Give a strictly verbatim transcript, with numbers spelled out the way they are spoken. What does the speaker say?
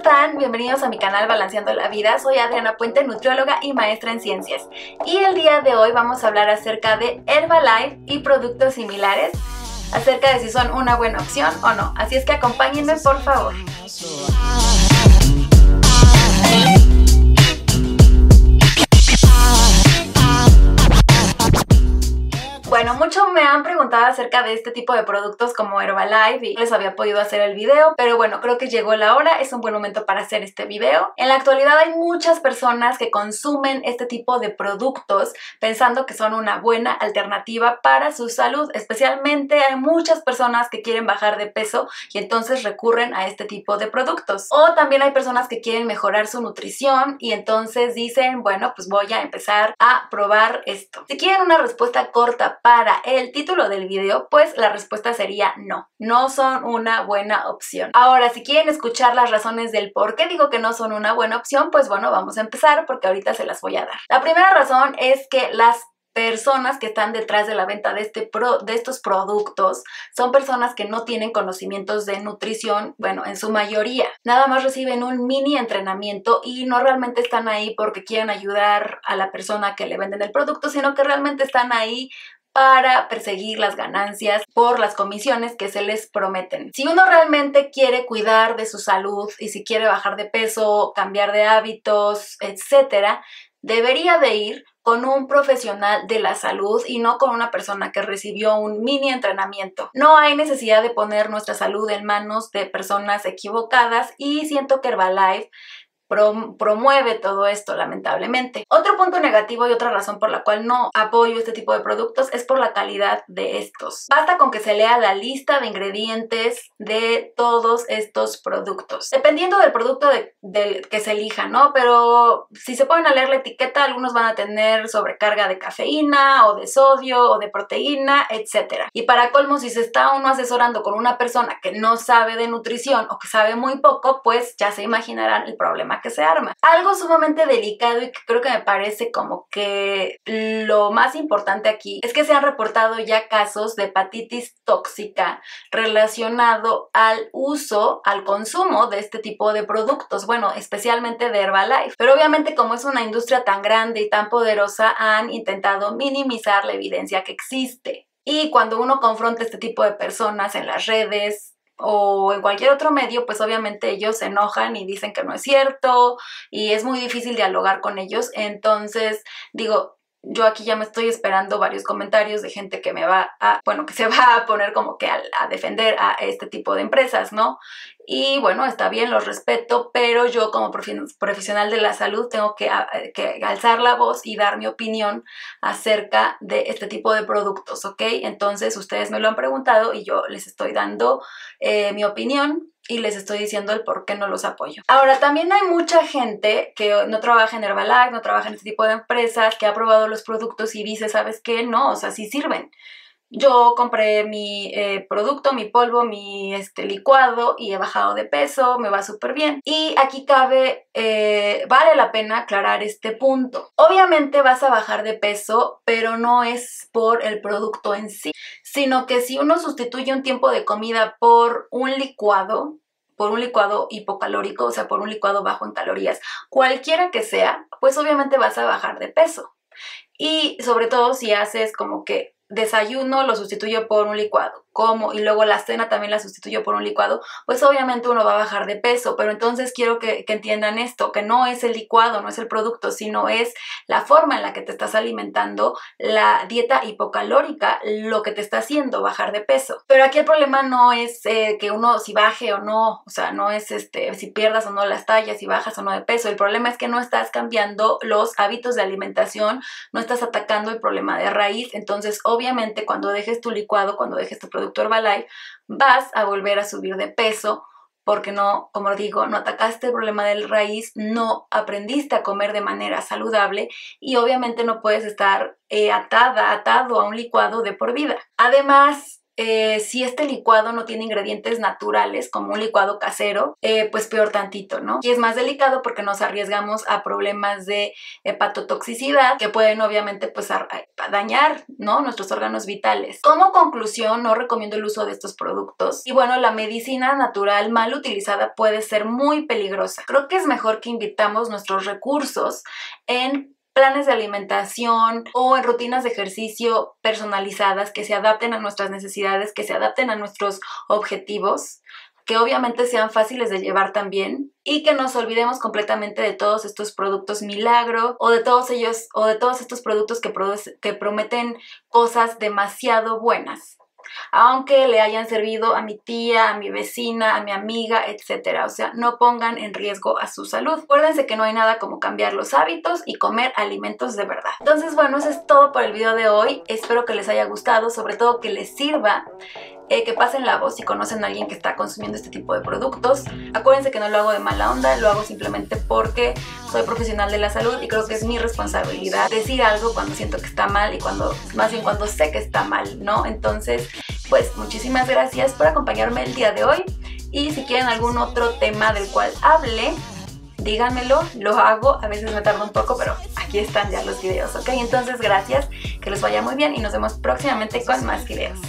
están? Bienvenidos a mi canal Balanceando la Vida. Soy Adriana Puente, nutrióloga y maestra en ciencias. Y el día de hoy vamos a hablar acerca de Herbalife y productos similares, acerca de si son una buena opción o no. Así es que acompáñenme, por favor. Bueno, mucho me han preguntado acerca de este tipo de productos como Herbalife y les había podido hacer el video, pero bueno, creo que llegó la hora, es un buen momento para hacer este video. En la actualidad hay muchas personas que consumen este tipo de productos pensando que son una buena alternativa para su salud. Especialmente hay muchas personas que quieren bajar de peso y entonces recurren a este tipo de productos. O también hay personas que quieren mejorar su nutrición y entonces dicen, bueno, pues voy a empezar a probar esto. Si quieren una respuesta corta para Para el título del video, pues la respuesta sería no, no son una buena opción. Ahora, si quieren escuchar las razones del por qué digo que no son una buena opción, pues bueno, vamos a empezar porque ahorita se las voy a dar. La primera razón es que las personas que están detrás de la venta de, este pro, de estos productos son personas que no tienen conocimientos de nutrición, bueno, en su mayoría. Nada más reciben un mini entrenamiento y no realmente están ahí porque quieren ayudar a la persona que le venden el producto, sino que realmente están ahí para perseguir las ganancias por las comisiones que se les prometen. Si uno realmente quiere cuidar de su salud y si quiere bajar de peso, cambiar de hábitos, etcétera, debería de ir con un profesional de la salud y no con una persona que recibió un mini entrenamiento. No hay necesidad de poner nuestra salud en manos de personas equivocadas y siento que Herbalife promueve todo esto, lamentablemente. Otro punto negativo y otra razón por la cual no apoyo este tipo de productos es por la calidad de estos. Basta con que se lea la lista de ingredientes de todos estos productos, dependiendo del producto de, del que se elija, ¿no? Pero si se ponen a leer la etiqueta, algunos van a tener sobrecarga de cafeína o de sodio o de proteína, etcétera. Y para colmo, si se está uno asesorando con una persona que no sabe de nutrición o que sabe muy poco, pues ya se imaginarán el problema que se arma. Algo sumamente delicado y que creo que me parece como que lo más importante aquí es que se han reportado ya casos de hepatitis tóxica relacionado al uso, al consumo de este tipo de productos, bueno, especialmente de Herbalife. Pero obviamente, como es una industria tan grande y tan poderosa, han intentado minimizar la evidencia que existe. Y cuando uno confronta a este tipo de personas en las redes o en cualquier otro medio, pues obviamente ellos se enojan y dicen que no es cierto y es muy difícil dialogar con ellos. Entonces, digo, yo aquí ya me estoy esperando varios comentarios de gente que me va a, bueno, que se va a poner como que a, a defender a este tipo de empresas, ¿no? Y bueno, está bien, los respeto, pero yo como profesional de la salud tengo que, a, que alzar la voz y dar mi opinión acerca de este tipo de productos, ¿ok? Entonces, ustedes me lo han preguntado y yo les estoy dando eh, mi opinión. Y les estoy diciendo el por qué no los apoyo. Ahora, también hay mucha gente que no trabaja en Herbalife, no trabaja en este tipo de empresas, que ha probado los productos y dice, ¿sabes qué? No, o sea, sí sirven. Yo compré mi eh, producto, mi polvo, mi este, licuado y he bajado de peso, me va súper bien. Y aquí cabe, eh, vale la pena aclarar este punto. Obviamente vas a bajar de peso, pero no es por el producto en sí, sino que si uno sustituye un tiempo de comida por un licuado, por un licuado hipocalórico, o sea, por un licuado bajo en calorías, cualquiera que sea, pues obviamente vas a bajar de peso. Y sobre todo si haces como que desayuno lo sustituyo por un licuado, como y luego la cena también la sustituyo por un licuado, pues obviamente uno va a bajar de peso. Pero entonces quiero que, que entiendan esto, que no es el licuado, no es el producto, sino es la forma en la que te estás alimentando, la dieta hipocalórica, lo que te está haciendo bajar de peso. Pero aquí el problema no es eh, que uno si baje o no, o sea, no es este si pierdas o no las tallas, si bajas o no de peso. El problema es que no estás cambiando los hábitos de alimentación, no estás atacando el problema de raíz. Entonces, obviamente Obviamente cuando dejes tu licuado, cuando dejes tu producto Herbalife, vas a volver a subir de peso porque no, como digo, no atacaste el problema de raíz, no aprendiste a comer de manera saludable y obviamente no puedes estar eh, atada, atado a un licuado de por vida. Además, eh, si este licuado no tiene ingredientes naturales como un licuado casero, eh, pues peor tantito, ¿no? Y es más delicado porque nos arriesgamos a problemas de hepatotoxicidad que pueden obviamente pues dañar, ¿no?, nuestros órganos vitales. Como conclusión, no recomiendo el uso de estos productos. Y bueno, la medicina natural mal utilizada puede ser muy peligrosa. Creo que es mejor que invitamos nuestros recursos en planes de alimentación o en rutinas de ejercicio personalizadas que se adapten a nuestras necesidades, que se adapten a nuestros objetivos, que obviamente sean fáciles de llevar también, y que nos olvidemos completamente de todos estos productos milagro o de todos ellos o de todos estos productos que, que prometen cosas demasiado buenas, aunque le hayan servido a mi tía, a mi vecina, a mi amiga, etcétera. O sea, no pongan en riesgo a su salud. Acuérdense que no hay nada como cambiar los hábitos y comer alimentos de verdad. Entonces, bueno, eso es todo por el video de hoy. Espero que les haya gustado, sobre todo que les sirva, eh, que pasen la voz si conocen a alguien que está consumiendo este tipo de productos. Acuérdense que no lo hago de mala onda, lo hago simplemente porque soy profesional de la salud y creo que es mi responsabilidad decir algo cuando siento que está mal y cuando, más bien cuando sé que está mal, ¿no? Entonces, pues muchísimas gracias por acompañarme el día de hoy, y si quieren algún otro tema del cual hable, díganmelo, lo hago, a veces me tardo un poco, pero aquí están ya los videos, ¿ok? Entonces gracias, que les vaya muy bien y nos vemos próximamente con más videos.